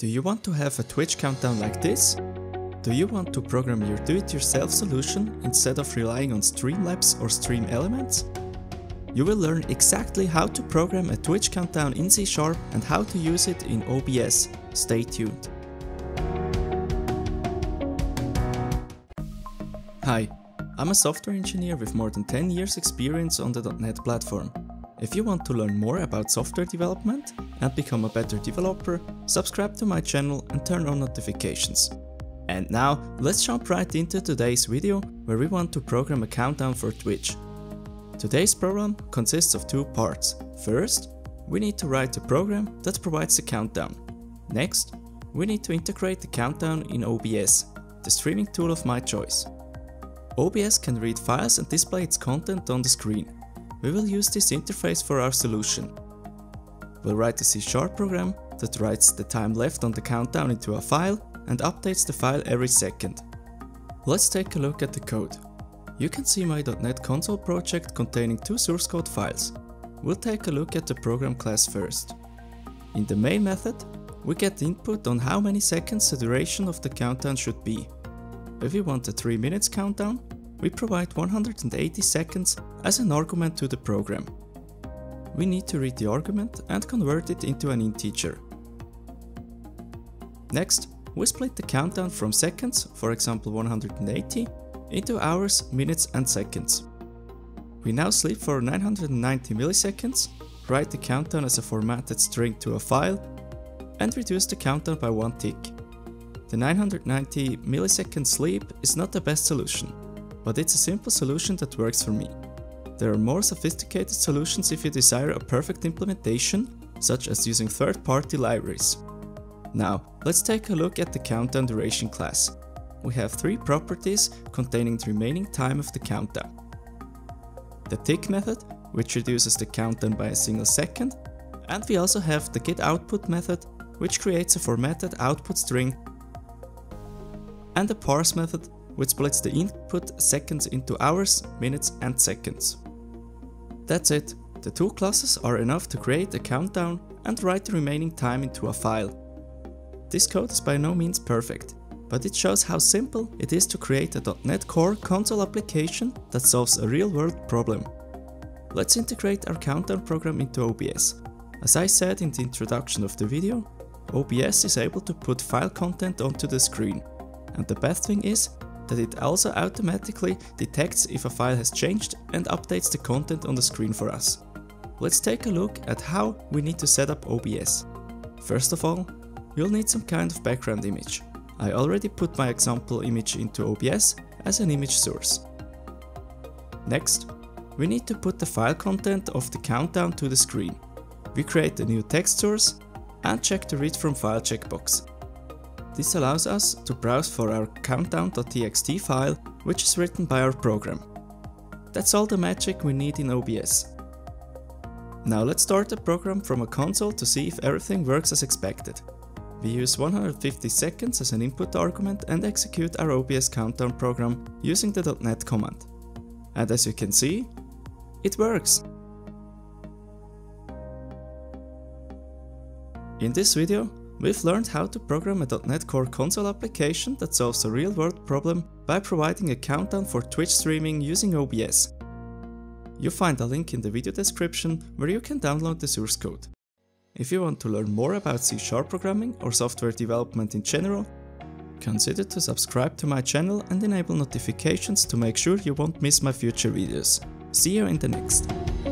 Do you want to have a Twitch countdown like this? Do you want to program your do-it-yourself solution instead of relying on Streamlabs or Stream Elements? You will learn exactly how to program a Twitch countdown in C# and how to use it in OBS. Stay tuned. Hi, I'm a software engineer with more than 10 years experience on the .NET platform. If you want to learn more about software development and become a better developer, subscribe to my channel and turn on notifications. And now, let's jump right into today's video where we want to program a countdown for Twitch. Today's program consists of two parts. First, we need to write a program that provides the countdown. Next, we need to integrate the countdown in OBS, the streaming tool of my choice. OBS can read files and display its content on the screen. We will use this interface for our solution. We'll write a C# program that writes the time left on the countdown into a file and updates the file every second. Let's take a look at the code. You can see my .NET console project containing two source code files. We'll take a look at the program class first. In the main method, we get input on how many seconds the duration of the countdown should be. If we want a 3 minutes countdown, we provide 180 seconds as an argument to the program. We need to read the argument and convert it into an integer. Next, we split the countdown from seconds, for example 180, into hours, minutes and seconds. We now sleep for 990 milliseconds, write the countdown as a formatted string to a file and reduce the countdown by 1 tick. The 990 millisecond sleep is not the best solution, but it's a simple solution that works for me. There are more sophisticated solutions if you desire a perfect implementation, such as using third-party libraries. Now, let's take a look at the countdown duration class. We have three properties containing the remaining time of the countdown. The tick method, which reduces the countdown by a single second, and we also have the getOutput method, which creates a formatted output string, and the parse method, which splits the input seconds into hours, minutes and seconds. That's it. The two classes are enough to create a countdown and write the remaining time into a file. This code is by no means perfect, but it shows how simple it is to create a .NET Core console application that solves a real-world problem. Let's integrate our countdown program into OBS. As I said in the introduction of the video, OBS is able to put file content onto the screen. And the best thing is that it also automatically detects if a file has changed and updates the content on the screen for us. Let's take a look at how we need to set up OBS. First of all, you'll need some kind of background image. I already put my example image into OBS as an image source. Next, we need to put the file content of the countdown to the screen. We create a new text source and check the read from file checkbox. This allows us to browse for our countdown.txt file, which is written by our program. That's all the magic we need in OBS. Now let's start the program from a console to see if everything works as expected. We use 150 seconds as an input argument and execute our OBS countdown program using the .NET command. And as you can see, it works! In this video, we've learned how to program a .NET Core console application that solves a real-world problem by providing a countdown for Twitch streaming using OBS. You'll find a link in the video description where you can download the source code. If you want to learn more about C# programming or software development in general, consider to subscribe to my channel and enable notifications to make sure you won't miss my future videos. See you in the next.